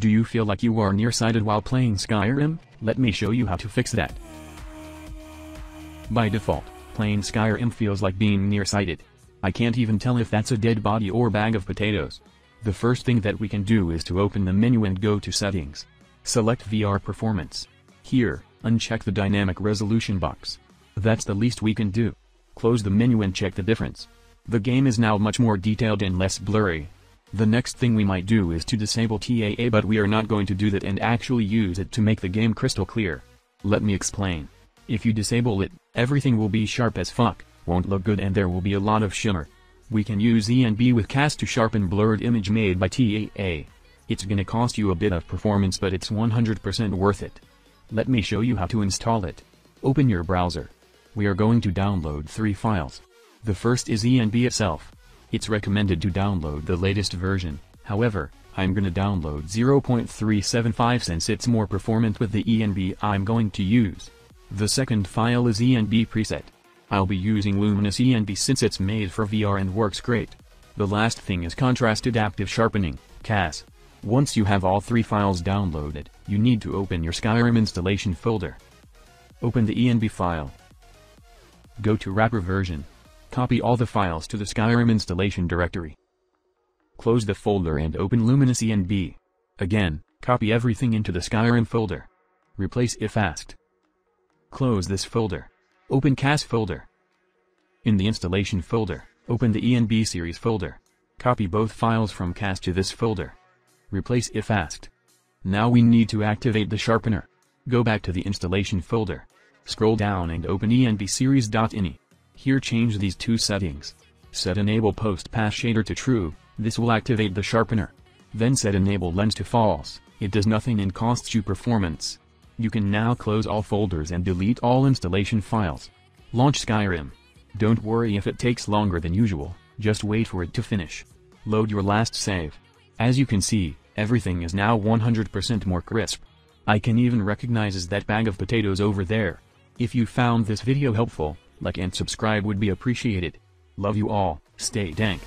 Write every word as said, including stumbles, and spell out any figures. Do you feel like you are nearsighted while playing Skyrim? Let me show you how to fix that. By default, playing Skyrim feels like being nearsighted. I can't even tell if that's a dead body or bag of potatoes. The first thing that we can do is to open the menu and go to Settings. Select V R Performance. Here, uncheck the Dynamic Resolution box. That's the least we can do. Close the menu and check the difference. The game is now much more detailed and less blurry. The next thing we might do is to disable T A A, but we are not going to do that and actually use it to make the game crystal clear. Let me explain. If you disable it, everything will be sharp as fuck, won't look good, and there will be a lot of shimmer. We can use E N B with Cast to sharpen blurred image made by T A A. It's gonna cost you a bit of performance, but it's one hundred percent worth it. Let me show you how to install it. Open your browser. We are going to download three files. The first is E N B itself. It's recommended to download the latest version, however, I'm gonna download zero point three seven five since it's more performant with the E N B I'm going to use. The second file is E N B preset. I'll be using Luminous E N B since it's made for V R and works great. The last thing is Contrast Adaptive Sharpening, C A S. Once you have all three files downloaded, you need to open your Skyrim installation folder. Open the E N B file. Go to wrapper version. Copy all the files to the Skyrim installation directory. Close the folder and open Luminous E N B. Again, copy everything into the Skyrim folder. Replace if asked. Close this folder. Open C A S folder. In the installation folder, open the E N B Series folder. Copy both files from C A S to this folder. Replace if asked. Now we need to activate the sharpener. Go back to the installation folder. Scroll down and open E N B series dot I N I. Here change these two settings. Set Enable Post Pass Shader to True, this will activate the sharpener. Then set Enable Lens to False, it does nothing and costs you performance. You can now close all folders and delete all installation files. Launch Skyrim. Don't worry if it takes longer than usual, just wait for it to finish. Load your last save. As you can see, everything is now one hundred percent more crisp. I can even recognize that bag of potatoes over there. If you found this video helpful, like and subscribe would be appreciated. Love you all, stay dank.